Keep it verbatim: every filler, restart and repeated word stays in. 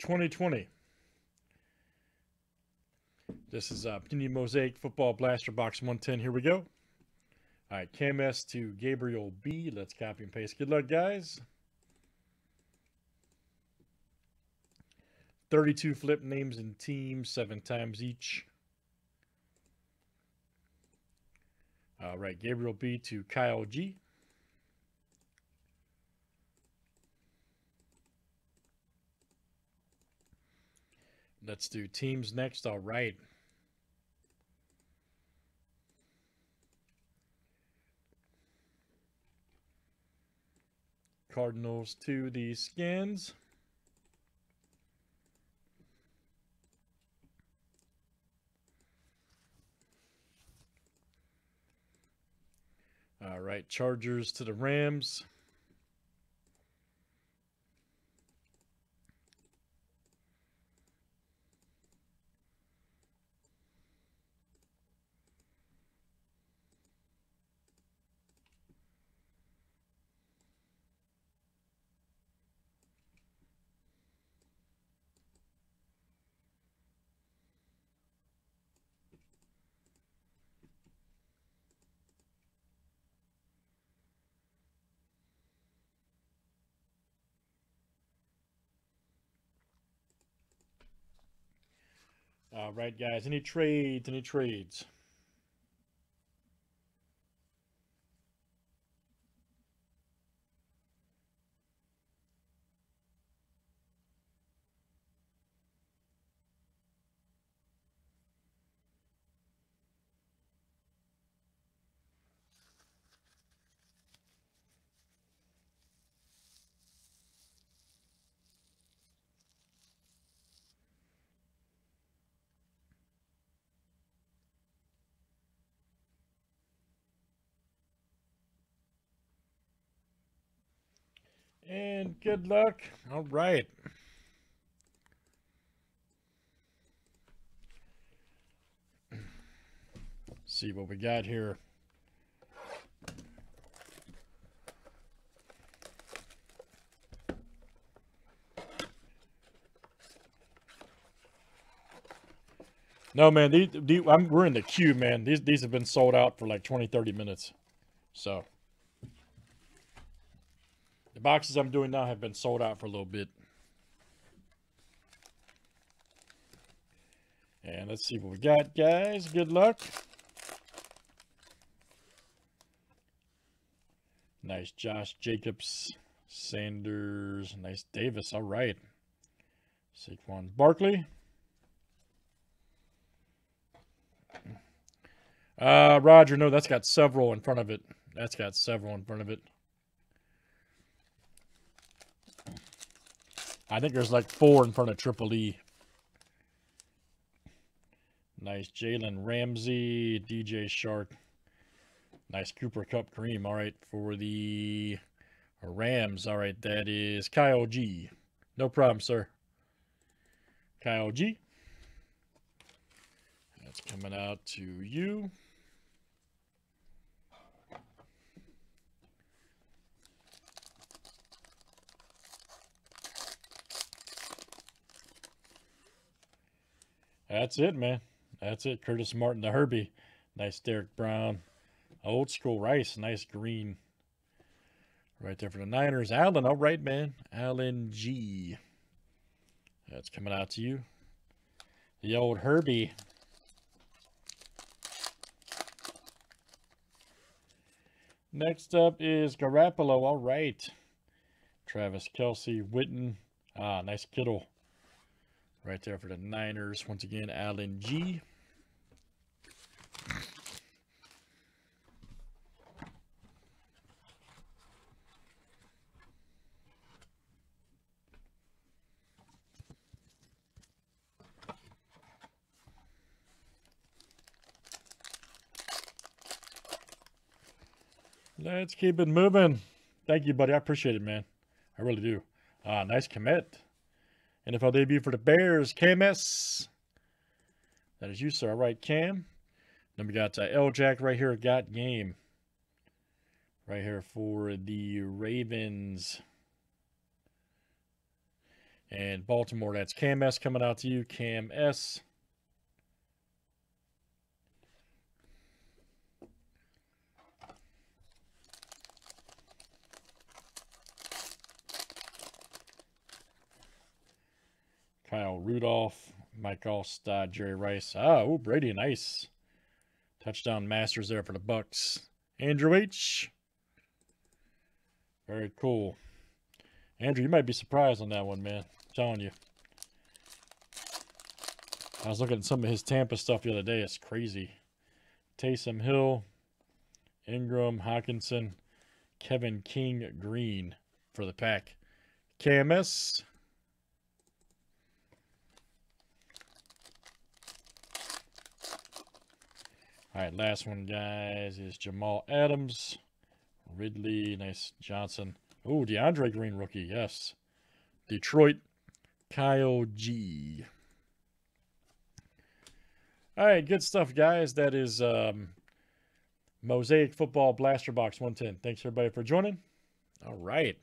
twenty twenty. This is uh, Panini Mosaic Football Blaster Box one ten. Here we go. All right, Cam S to Gabriel B. Let's copy and paste. Good luck, guys. thirty-two flip names and teams, seven times each. All right, Gabriel B to Kyle G. Let's do teams next. All right. Cardinals to the Skins. All right, Chargers to the Rams. All right, guys. Any trades? Any trades? And good luck. All right. See what we got here. No, man, these, these, I'm, we're in the queue, man. These, these have been sold out for like twenty, thirty minutes. So. Boxes I'm doing now have been sold out for a little bit. And let's see what we got, guys. Good luck. Nice Josh Jacobs, Sanders, nice Davis. All right. Saquon Barkley. Uh, Roger, no, that's got several in front of it. That's got several in front of it. I think there's like four in front of Triple E. Nice Jalen Ramsey, D J Shark. Nice Cooper Cup Kareem. All right, for the Rams. All right, that is Kyle G. No problem, sir. Kyle G. That's coming out to you. That's it, man. That's it. Curtis Martin to Herbie. Nice Derek Brown. Old school Rice. Nice Green. Right there for the Niners. Allen. All right, man. Allen G. That's coming out to you. The old Herbie. Next up is Garoppolo. All right. Travis Kelsey. Witten. Ah, nice Kittle. Right there for the Niners. Once again, Allen G. Let's keep it moving. Thank you, buddy. I appreciate it, man. I really do. Ah, nice commit. N F L debut for the Bears, Cam S. That is you, sir. All right, Cam. Then we got uh, L-Jack right here. Got game. Right here for the Ravens. And Baltimore, that's Cam S coming out to you. Cam S. Kyle Rudolph, Mike Alstott, Jerry Rice. Ah, oh, Brady, nice. Touchdown Masters there for the Bucks. Andrew H. Very cool. Andrew, you might be surprised on that one, man. I'm telling you. I was looking at some of his Tampa stuff the other day. It's crazy. Taysom Hill, Ingram, Hockenson, Kevin King, Green for the pack. K M S. All right, last one, guys, is Jamal Adams, Ridley, nice Johnson. Oh, DeAndre Green rookie, yes. Detroit, Kyle G. All right, good stuff, guys. That is um, Mosaic Football Blaster Box one ten. Thanks, everybody, for joining. All right.